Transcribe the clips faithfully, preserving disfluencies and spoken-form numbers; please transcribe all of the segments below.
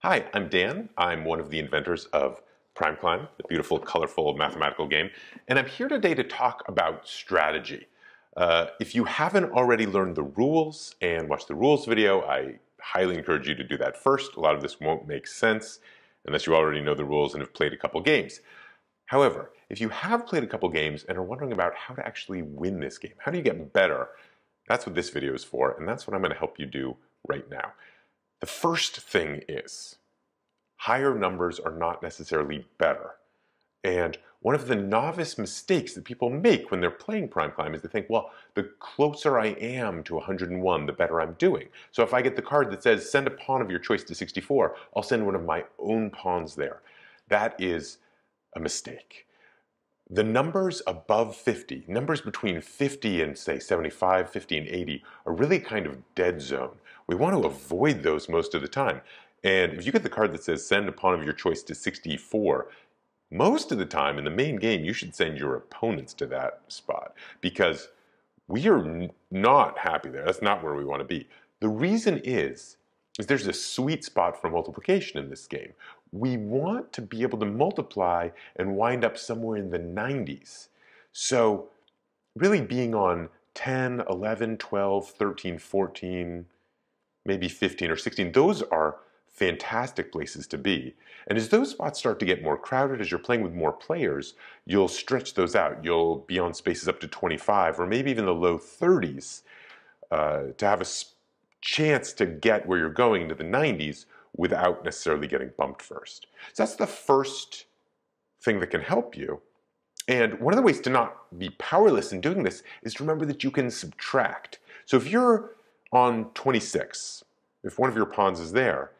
Hi, I'm Dan. I'm one of the inventors of Prime Climb, the beautiful, colorful mathematical game, and I'm here today to talk about strategy. Uh, if you haven't already learned the rules and watched the rules video, I highly encourage you to do that first. A lot of this won't make sense unless you already know the rules and have played a couple games. However, if you have played a couple games and are wondering about how to actually win this game, how do you get better, that's what this video is for, and that's what I'm going to help you do right now. The first thing is, higher numbers are not necessarily better. And one of the novice mistakes that people make when they're playing Prime Climb is they think, well, the closer I am to one hundred and one, the better I'm doing. So if I get the card that says, send a pawn of your choice to sixty-four, I'll send one of my own pawns there. That is a mistake. The numbers above fifty, numbers between fifty and say seventy-five, fifty and eighty, are really kind of dead zone. We want to avoid those most of the time. And if you get the card that says send a pawn of your choice to sixty-four, most of the time in the main game you should send your opponents to that spot, because we are not happy there. That's not where we want to be. The reason is, is there's a sweet spot for multiplication in this game. We want to be able to multiply and wind up somewhere in the nineties. So really being on ten, eleven, twelve, thirteen, fourteen, maybe fifteen or sixteen, those are fantastic places to be. And as those spots start to get more crowded, as you're playing with more players, you'll stretch those out. You'll be on spaces up to twenty-five or maybe even the low thirties uh, to have a chance to get where you're going into the nineties without necessarily getting bumped first. So that's the first thing that can help you. And one of the ways to not be powerless in doing this is to remember that you can subtract. So if you're on twenty-six, if one of your pawns is there,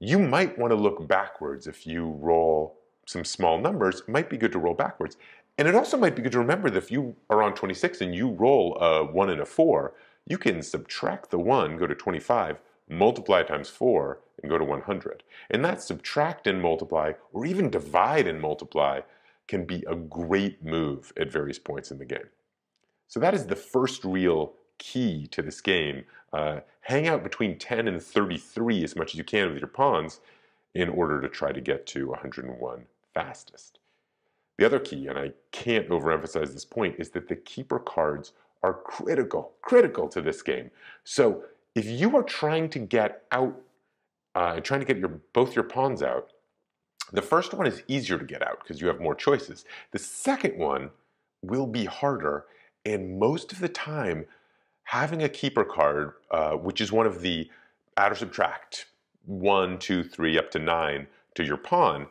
you might want to look backwards. If you roll some small numbers, it might be good to roll backwards. And it also might be good to remember that if you are on twenty-six and you roll a one and a four, you can subtract the one, go to twenty-five, multiply times four, and go to one hundred. And that subtract and multiply, or even divide and multiply, can be a great move at various points in the game. So that is the first real key to this game. Uh, hang out between ten and thirty-three as much as you can with your pawns in order to try to get to one hundred and one fastest. The other key, and I can't overemphasize this point, is that the keeper cards are critical, critical to this game. So if you are trying to get out, uh, trying to get your, both your pawns out, the first one is easier to get out because you have more choices. The second one will be harder, and most of the time, having a keeper card, uh, which is one of the add or subtract, one, two, three, up to nine to your pawn,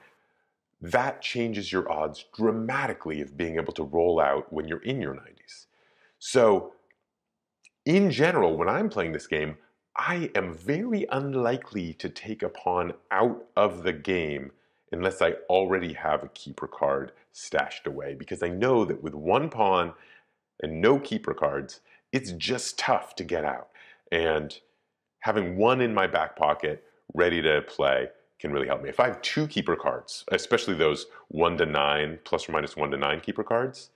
that changes your odds dramatically of being able to roll out when you're in your nineties. So, in general, when I'm playing this game, I am very unlikely to take a pawn out of the game unless I already have a keeper card stashed away, because I know that with one pawn and no keeper cards, it's just tough to get out. And having one in my back pocket, ready to play, can really help me. If I have two keeper cards, especially those one to nine, plus or minus one to nine keeper cards,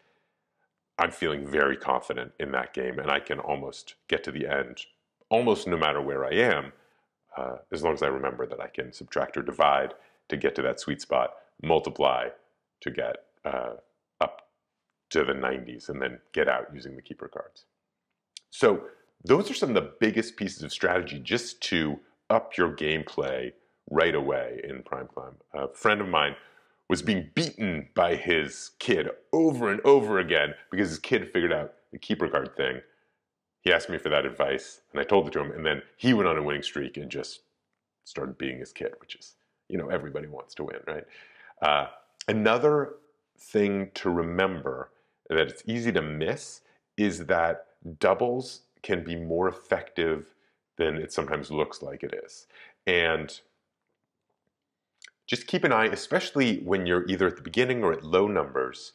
I'm feeling very confident in that game, and I can almost get to the end, almost no matter where I am, uh, as long as I remember that I can subtract or divide to get to that sweet spot, multiply to get uh, up to the nineties, and then get out using the keeper cards. So those are some of the biggest pieces of strategy just to up your gameplay right away in Prime Climb. A friend of mine was being beaten by his kid over and over again because his kid figured out the keeper card thing. He asked me for that advice, and I told it to him, and then he went on a winning streak and just started beating his kid, which is, you know, everybody wants to win, right? Uh, another thing to remember that it's easy to miss is that doubles can be more effective than it sometimes looks like it is. And just keep an eye, especially when you're either at the beginning or at low numbers,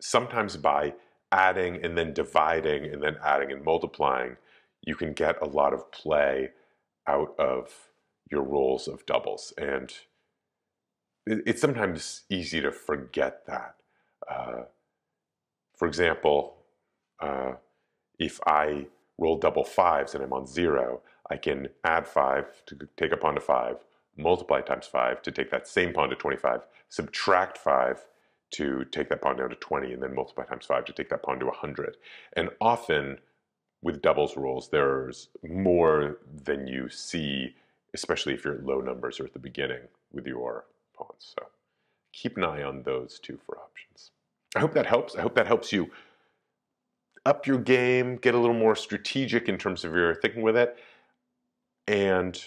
sometimes by adding and then dividing and then adding and multiplying, you can get a lot of play out of your rolls of doubles. And it's sometimes easy to forget that. Uh, for example, uh, if I roll double fives and I'm on zero, I can add five to take a pawn to five, multiply times five to take that same pawn to twenty-five, subtract five to take that pawn down to twenty, and then multiply times five to take that pawn to one hundred. And often with doubles rolls, there's more than you see, especially if you're at low numbers or at the beginning with your pawns. So keep an eye on those two for options. I hope that helps. I hope that helps you up your game, get a little more strategic in terms of your thinking with it. And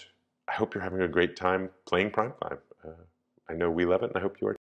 I hope you're having a great time playing Prime Climb. Uh, I know we love it, and I hope you are.